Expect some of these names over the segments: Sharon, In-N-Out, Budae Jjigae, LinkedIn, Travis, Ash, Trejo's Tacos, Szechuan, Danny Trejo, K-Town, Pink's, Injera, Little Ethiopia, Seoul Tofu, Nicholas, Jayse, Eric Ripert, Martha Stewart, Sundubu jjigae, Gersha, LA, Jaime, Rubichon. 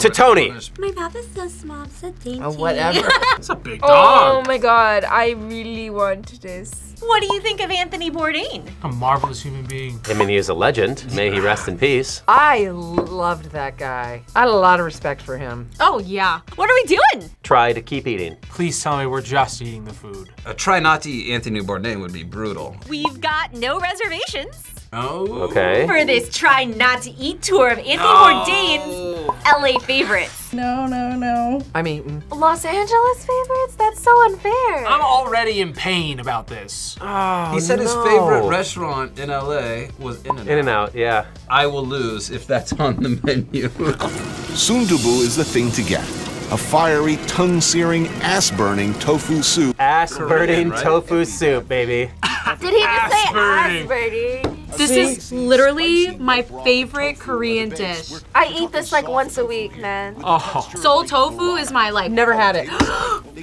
To Tony. My papa's so small, so dainty. Oh, whatever. It's a big dog. Oh my God, I really want this. What do you think of Anthony Bourdain? A marvelous human being. I mean, he is a legend. May he rest in peace. I loved that guy. I had a lot of respect for him. Oh yeah. What are we doing? Try to keep eating. Please tell me we're just eating the food. Try not to eat Anthony Bourdain would be brutal. We've got no reservations. Oh. Okay. For this try not to eat tour of Anthony Bourdain's LA favorites. No, no, no. I'm eating. Los Angeles favorites? That's so unfair. I'm already in pain about this. Oh, he said his favorite restaurant in LA was In-N-Out. In-N-Out, yeah. I will lose if that's on the menu. Sundubu is the thing to get. A fiery, tongue-searing, ass-burning tofu soup. Ass-burning tofu soup, baby. Did he just say ass-burning? This is literally my favorite Korean dish. I eat this like once a week, man. Oh. Seoul tofu is my like. Never had it.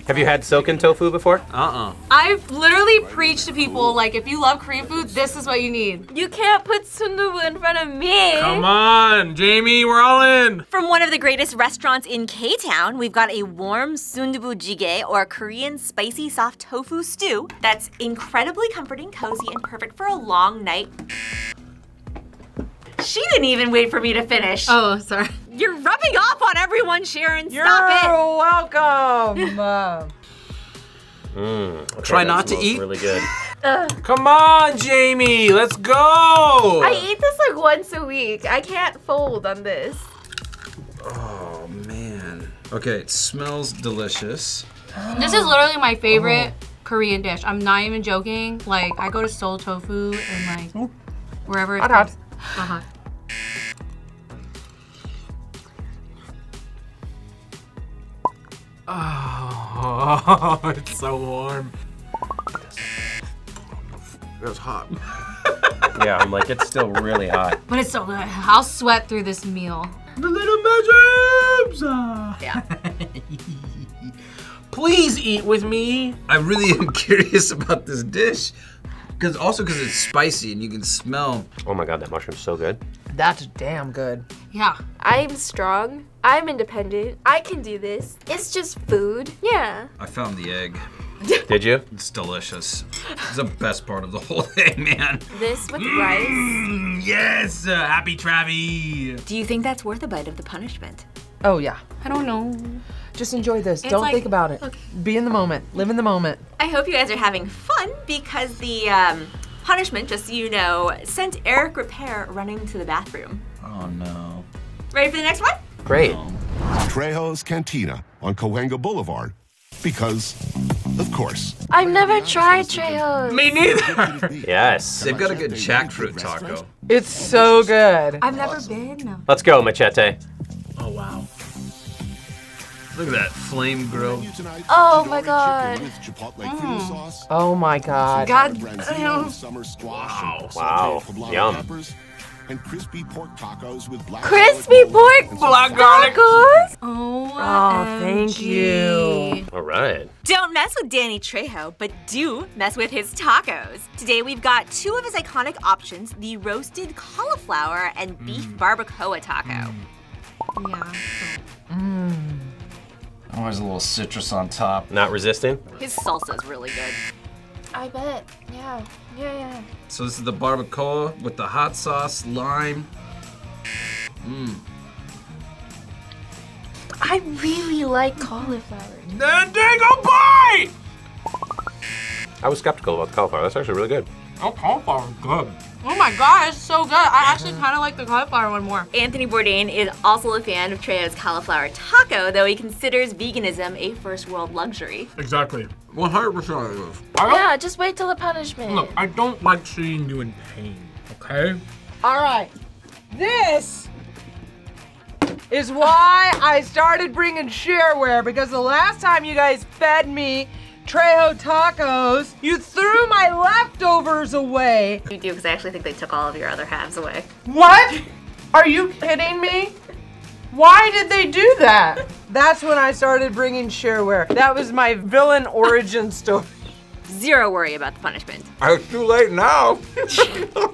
Have you had soken tofu before? Uh-uh. I've literally preached to people like, if you love Korean food, this is what you need. You can't put sundubu in front of me. Come on, Jamie, we're all in. From one of the greatest restaurants in K-Town, we've got a warm sundubu jjigae, or Korean spicy soft tofu stew that's incredibly comforting, cozy, and perfect for a long night. She didn't even wait for me to finish. Oh, sorry. You're rubbing off on everyone, Sharon. Stop it. You're welcome. Okay, try not to eat. Really good. Come on, Jamie. Let's go. I eat this like once a week. I can't fold on this. Oh, man. Okay, it smells delicious. This is literally my favorite Korean dish. I'm not even joking. Like, I go to Seoul Tofu and like wherever it comes. Uh-huh. Oh, it's so warm. It was hot. Yeah, I'm like, it's still really hot. But it's so good. I'll sweat through this meal. The little mushrooms! Yeah. Please eat with me. I really am curious about this dish. Also because it's spicy and you can smell. Oh my God, that mushroom's so good. That's damn good. Yeah. I'm strong, I'm independent, I can do this. It's just food, yeah. I found the egg. Did you? It's delicious. It's the best part of the whole day, man. This with rice. Yes, happy Travi. Do you think that's worth a bite of the punishment? Oh yeah. I don't know. Just enjoy this. Don't think about it. Okay. Be in the moment. Live in the moment. I hope you guys are having fun because the punishment, just so you know, sent Eric Ripert running to the bathroom. Oh no. Ready for the next one? Great. No. Trejo's Cantina on Cahuenga Boulevard because, of course. I've never tried Trejo's. Me neither. Yes. They've got a good jackfruit taco. It's so good. I've never been. Let's go, Machete. Oh wow. Look at that flame grill. Oh my God. Oh my God. God damn. Wow. Wow. Yum. And crispy pork tacos with black garlic. Oh, thank you. All right. Don't mess with Danny Trejo, but do mess with his tacos. Today we've got two of his iconic options, the roasted cauliflower and beef barbacoa taco. Yeah. Mmm. Always a little citrus on top. Not resisting? His salsa is really good. I bet. Yeah. Yeah, yeah. So this is the barbacoa with the hot sauce, lime. Mmm. I really like cauliflower. Dango bite! I was skeptical about the cauliflower. That's actually really good. Oh, cauliflower is good. Oh my God, it's so good. I actually kind of like the cauliflower one more. Anthony Bourdain is also a fan of Trejo's cauliflower taco, though he considers veganism a first world luxury. Exactly. 100%. Yeah, just wait till the punishment. Look, I don't like seeing you in pain, okay? All right, this is why I started bringing shareware, because the last time you guys fed me Trejo tacos, you threw my leftovers away. You do, because I actually think they took all of your other halves away. What? Are you kidding me? Why did they do that? That's when I started bringing shareware. That was my villain origin story. Zero worry about the punishment. It's too late now.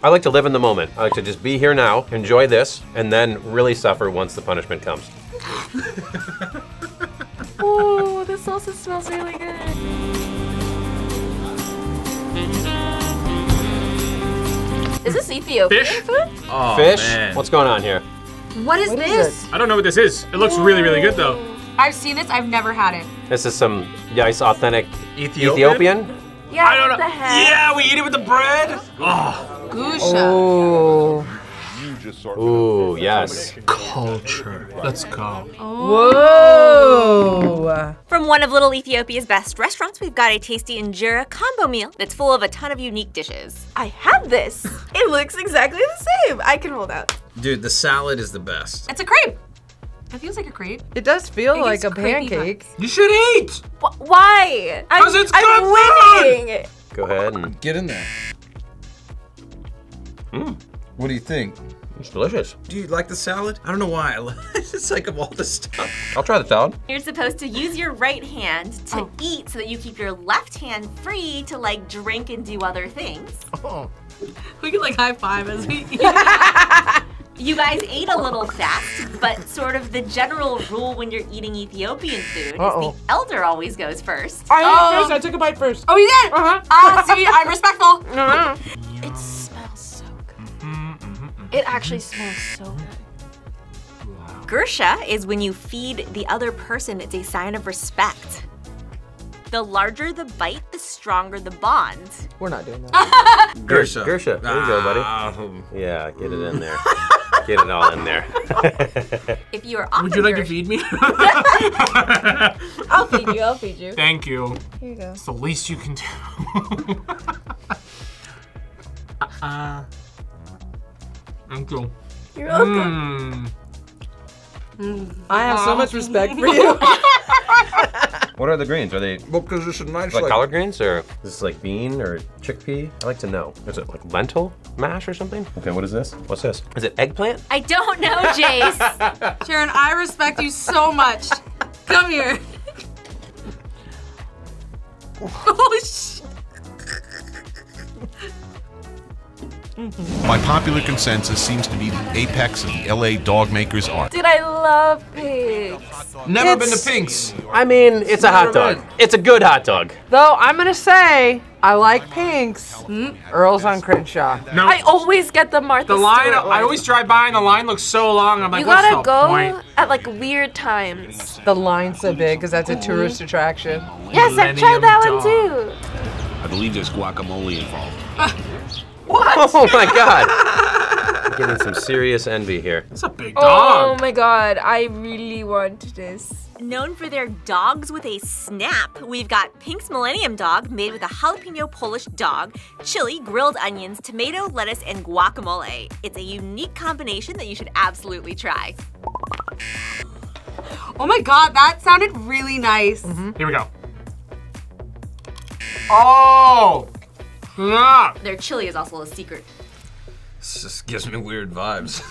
I like to live in the moment. I like to just be here now, enjoy this, and then really suffer once the punishment comes. Ooh, this salsa smells really good. Is this Ethiopian fish? Food? Oh, fish? Man. What's going on here? What is this? I don't know what this is. It looks really, really good though. I've seen this, I've never had it. This is some nice, authentic Ethiopian? Yeah, I don't know. Yeah, we eat it with the bread. Oh. Gersha. Oh. Ooh, yes. Culture. Let's go. Whoa! From one of Little Ethiopia's best restaurants, we've got a tasty Injera combo meal that's full of a ton of unique dishes. I had this. It looks exactly the same. I can hold out. Dude, the salad is the best. It's a crepe. It feels like a crepe. It does feel like a pancake. Nuts. You should eat. Why? Because it's good food. Go ahead and get in there. Mm. What do you think? It's delicious. Do you like the salad? I don't know why. It's like of all the stuff. I'll try the salad. You're supposed to use your right hand to eat so that you keep your left hand free to like drink and do other things. Oh. We can like high five as we eat. You guys ate a little fast, but sort of the general rule when you're eating Ethiopian food is the elder always goes first. I ate first, I took a bite first. Oh, you did? See, I'm respectful. It smells so good. It actually smells so good. Wow. Gersha is when you feed the other person, it's a sign of respect. The larger the bite, the stronger the bond. We're not doing that. Gersha. Gersha, there you go, buddy. Yeah, get it in there. Get it all in there. If you are would you like to feed me? I'll feed you, I'll feed you. Thank you. Here you go. It's the least you can do. Thank you. You're welcome. Mm. I have so much respect for you. What are the greens? Are they like collard greens or is this like bean or chickpea? I'd like to know. Is it like lentil mash or something? Okay, what is this? What's this? Is it eggplant? I don't know, Jace. Sharon, I respect you so much. Come here. Oh, shit. By popular consensus seems to be the apex of the LA dog maker's art. Dude, I love Pink's. Never been to Pink's. I mean, it's a hot dog. It's a good hot dog. Though, I'm gonna say, I like Pink's. Earl's on Crenshaw. No. I always get the Martha Stewart line. I always drive by and the line looks so long. I'm like, you gotta go at like weird times. The line's so big because that's a tourist attraction. Yes, I've tried that one too. I believe there's guacamole involved. What? Oh my god. I'm getting some serious envy here. It's a big dog. Oh my god, I really want this. Known for their dogs with a snap, we've got Pink's Millennium Dog made with a jalapeno Polish dog, chili, grilled onions, tomato, lettuce, and guacamole. It's a unique combination that you should absolutely try. Oh my god, that sounded really nice. Here we go. Oh! Yeah. Their chili is also a secret. This just gives me weird vibes.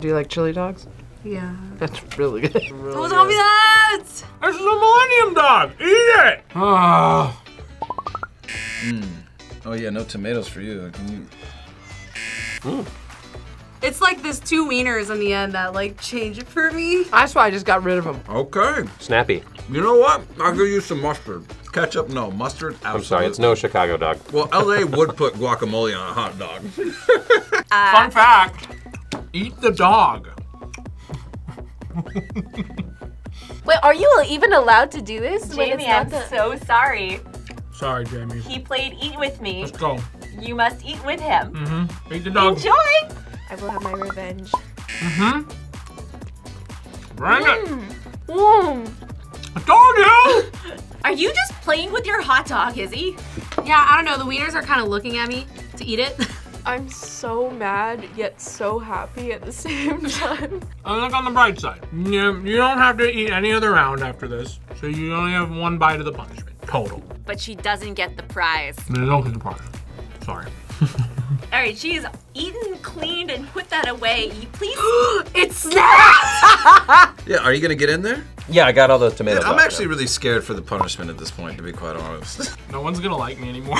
Do you like chili dogs? Yeah. That's really good. Don't tell me that! This is a Millennium Dog! Eat it! Oh. Mm. Oh yeah, no tomatoes for you. It's like there's two wieners in the end that like change it for me. That's why I just got rid of them. Okay. Snappy. You know what? I'll give you some mustard. Ketchup, no. Mustard, absolutely. I'm sorry, it's no Chicago dog. Well, LA would put guacamole on a hot dog. Fun fact, eat the dog. Wait, are you even allowed to do this? Jamie, I'm so sorry. Sorry, Jamie. He played Eat With Me. Let's go. You must eat with him. Mm-hmm. Eat the dog. Enjoy. I will have my revenge. Mm-hmm. Bring it. I told you! Are you just playing with your hot dog, Izzy? Yeah, I don't know. The wieners are kind of looking at me to eat it. I'm so mad, yet so happy at the same time. I look on the bright side. You don't have to eat any other round after this, so you only have one bite of the punishment, total. But she doesn't get the prize. No, don't get the prize. Sorry. All right, she's eaten, cleaned, and put that away. You please. It's snapped! Yeah, are you gonna get in there? Yeah, I got all those tomatoes. Yeah, I'm actually really scared for the punishment at this point, to be quite honest. No one's gonna like me anymore.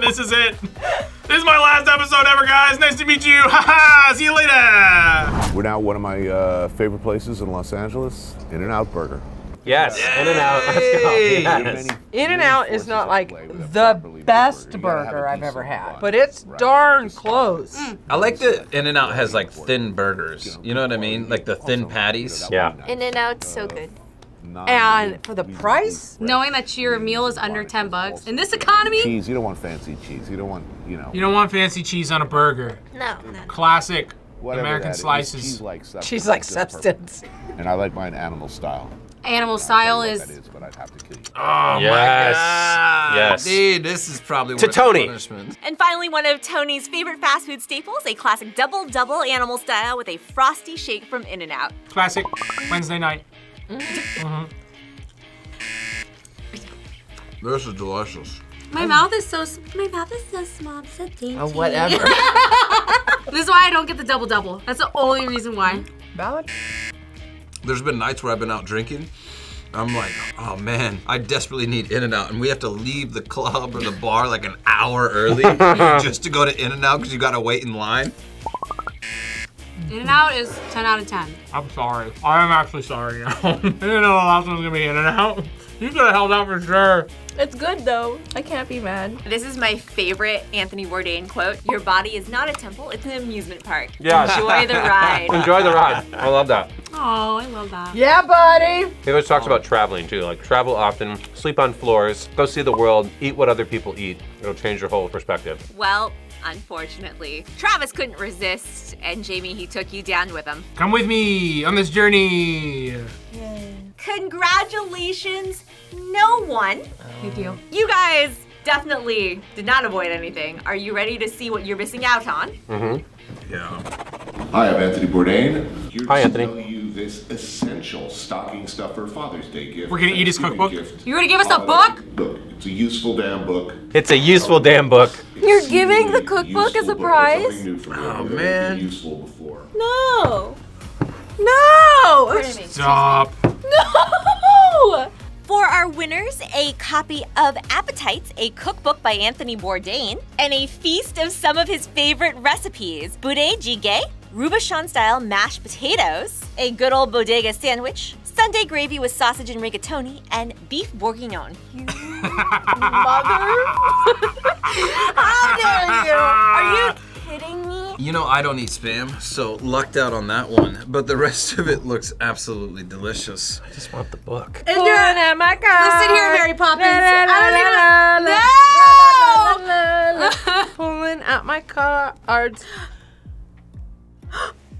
This is it. This is my last episode ever, guys. Nice to meet you. Haha, see you later. We're now one of my favorite places in Los Angeles, In-N-Out Burger. Yes, In-N-Out, let's go. Yes. In-N-Out is not like the best burger I've ever had, but it's darn close. I like that In-N-Out has like thin burgers. You know what I mean? Like the thin patties. Yeah. In-N-Out's so good. And for the price, knowing that your meal is under $10 in this economy, cheese. You don't want fancy cheese. You don't want, you know. You don't want fancy cheese on a burger. No. Classic American slices. Cheese like substance. And I like mine animal style. Animal style is. That is, but I'd have to kill you. Oh yes. My God! Yes, dude, this is probably to worth Tony. Punishment. And finally, one of Tony's favorite fast food staples: a classic double animal style with a frosty shake from In-N-Out. Classic Wednesday night. Mm-hmm. This is delicious. My mouth is so small, so dainty. Oh, whatever. This is why I don't get the double. That's the only reason why. Valid. There's been nights where I've been out drinking. I'm like, oh man, I desperately need In-N-Out, and we have to leave the club or the bar like an hour early just to go to In-N-Out because you gotta wait in line. In-N-Out is 10 out of 10. I'm sorry. I am actually sorry. I didn't know the last one was gonna be In-N-Out. You could have held out for sure. It's good though. I can't be mad. This is my favorite Anthony Bourdain quote. Your body is not a temple, it's an amusement park. Yes. Enjoy the ride. Enjoy the ride. I love that. Oh, I love that. Yeah, buddy. He always talks about traveling too. Like travel often, sleep on floors, go see the world, eat what other people eat. It'll change your whole perspective. Well, unfortunately, Travis couldn't resist, and Jamie, he took you down with him. Come with me on this journey. Yay. Congratulations, no one. Thank you. You guys definitely did not avoid anything. Are you ready to see what you're missing out on? Mm-hmm. Yeah. Hi, I'm Anthony Bourdain. Here Hi, Anthony. Tell you this essential stocking stuffer Father's Day gift. We're gonna eat his cookbook. Gift. You're gonna give us a book? Look, it's a useful damn book. It's a useful damn book. You're giving the cookbook as a prize? Oh man. Useful before. No. No! Stop! No! For our winners, a copy of Appetites, a cookbook by Anthony Bourdain, and a feast of some of his favorite recipes. Budae jjigae, Rubichon-style mashed potatoes, a good old bodega sandwich, Sunday gravy with sausage and rigatoni, and beef bourguignon. You mother! How dare you! Are you kidding me? You know, I don't eat Spam, so lucked out on that one. But the rest of it looks absolutely delicious. I just want the book. And you're in my car. Listen here, Mary Poppins. No! Pulling out my car.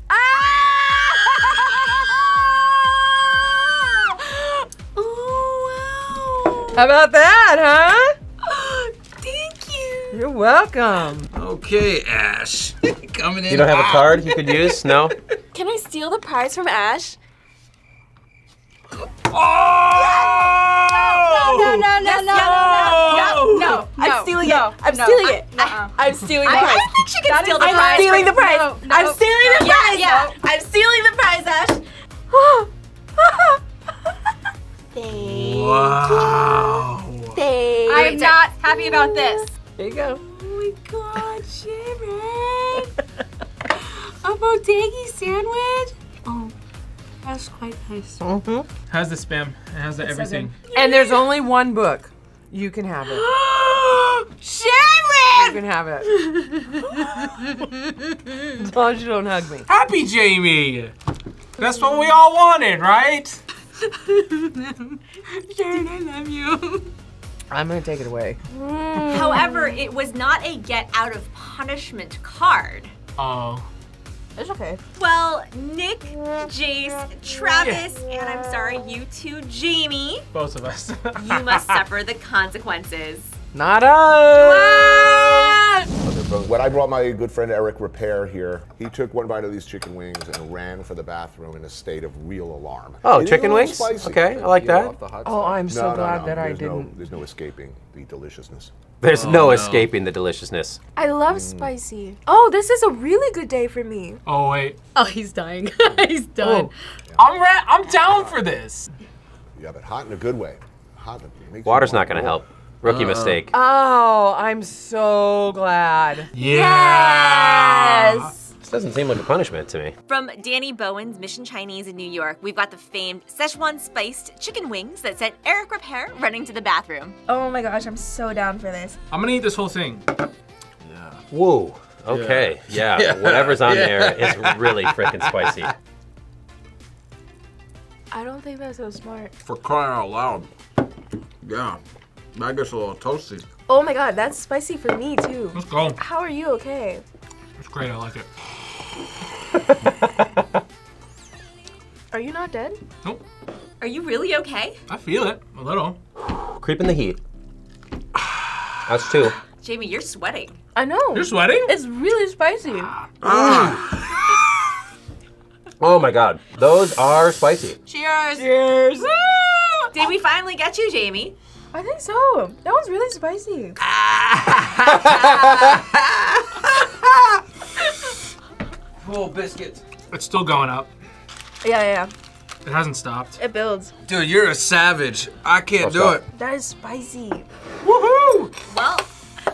Ah! Oh, wow. How about that, huh? Thank you. You're welcome. Okay, Ash. Coming in. You don't have a card you could use? No? Can I steal the prize from Ash? Oh! No, no, no, no, no, no, no, no. I'm stealing it. I'm stealing it. I'm stealing the prize. I think she can steal the prize. I'm stealing the prize. I'm stealing the prize. Yeah. I'm stealing the prize, Ash. Thank you. I'm not happy about this. There you go. God, Sharon! A bodega sandwich? Oh, that's quite nice. Mm-hmm. Has the Spam, it has the everything. And there's only one book. You can have it. Sharon! You can have it. As long as you don't hug me. Happy Jamie! That's what we all wanted, right? Sharon, I love you. I'm gonna take it away. However, it was not a get out of punishment card. Oh. It's okay. Well, Nick, Jace, Travis, and I'm sorry, you two, Jamie. Both of us. You must suffer the consequences. Not us! When I brought my good friend Eric Ripert here, he took one bite of these chicken wings and ran for the bathroom in a state of real alarm. Oh, chicken wings? Spicy, okay, I like that. Oh, I'm so glad that I didn't. There's no escaping the deliciousness. There's no escaping the deliciousness. I love spicy. Oh, this is a really good day for me. Oh, wait. Oh, he's dying. He's done. Yeah. I'm down for this. Yeah, but hot in a good way. Water's not going to help. Rookie mistake. Oh, I'm so glad. Yeah. Yes! Doesn't seem like a punishment to me. From Danny Bowen's Mission Chinese in New York, we've got the famed Szechuan spiced chicken wings that sent Eric Ripert running to the bathroom. Oh my gosh, I'm so down for this. I'm gonna eat this whole thing. Yeah. Whoa, okay, yeah. Yeah. Whatever's on there is really freaking spicy. I don't think that's so smart. For crying out loud. Yeah, that gets a little toasty. Oh my God, that's spicy for me too. Let's go. How are you okay? It's great, I like it. Are you not dead? Nope. Are you really okay? I feel it, a little. Creeping the heat. That's two. Jamie, you're sweating. I know. You're sweating? It's really spicy. Oh my God, those are spicy. Cheers. Cheers. Woo! Did we finally get you, Jamie? I think so. That was really spicy. Whole biscuits. It's still going up. Yeah, yeah. It hasn't stopped. It builds. Dude, you're a savage. I can't do it. That is spicy. Woohoo! Well,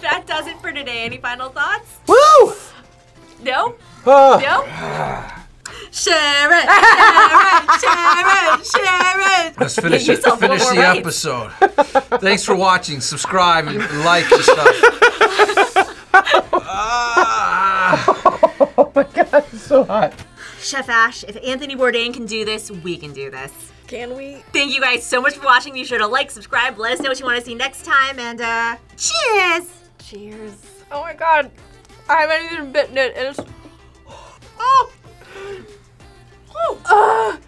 that does it for today. Any final thoughts? Woo! No? No? Share it, share it, share it, share it. Let's finish it. Finish the episode. Thanks for watching. Subscribe and like and stuff. Oh my God, it's so hot. Chef Ash, if Anthony Bourdain can do this, we can do this. Can we? Thank you guys so much for watching. Be sure to like, subscribe, let us know what you want to see next time, and cheers! Cheers. Oh my God, I haven't even bitten it, and it's... Oh! Oh!